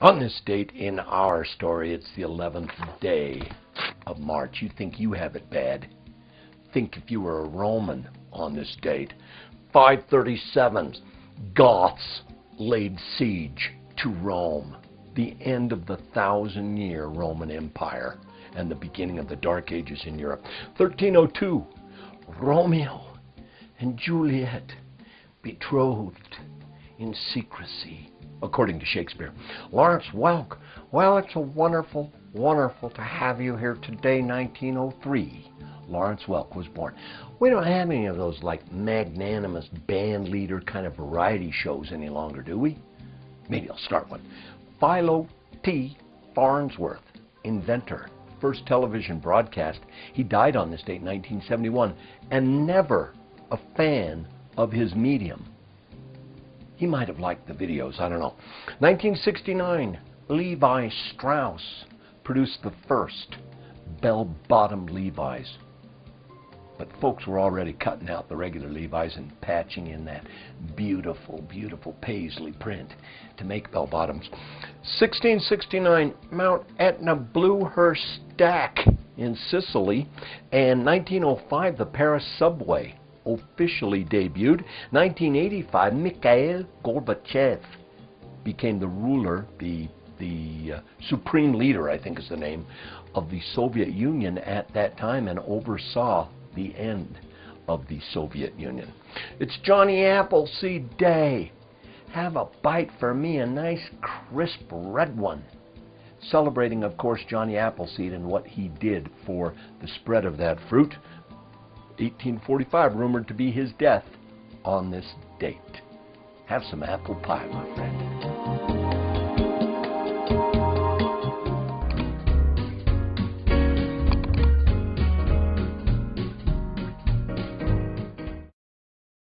On this date in our story, it's the 11th day of March. You think you have it bad? Think if you were a Roman on this date. 537, Goths laid siege to Rome. The end of the 1,000-year Roman Empire and the beginning of the Dark Ages in Europe. 1302, Romeo and Juliet betrothed in secrecy, according to Shakespeare. Lawrence Welk, well, it's a wonderful, wonderful to have you here today, 1903. Lawrence Welk was born. We don't have any of those like magnanimous band leader kind of variety shows any longer, do we? Maybe I'll start one. Philo T. Farnsworth, inventor, first television broadcast. He died on this date, 1971, and never a fan of his medium. He might have liked the videos, I don't know. 1969, Levi Strauss produced the first bell-bottom Levi's. But folks were already cutting out the regular Levi's and patching in that beautiful, beautiful paisley print to make bell-bottoms. 1669, Mt. Etna blew her stack in Sicily. And 1905, the Paris subway officially debuted. 1985, Mikhail Gorbachev became the ruler, the supreme leader, I think is the name, of the Soviet Union at that time and oversaw the end of the Soviet Union. It's Johnny Appleseed Day. Have a bite for me, a nice crisp red one. Celebrating, of course, Johnny Appleseed and what he did for the spread of that fruit. 1845, rumored to be his death on this date. Have some apple pie, my friend.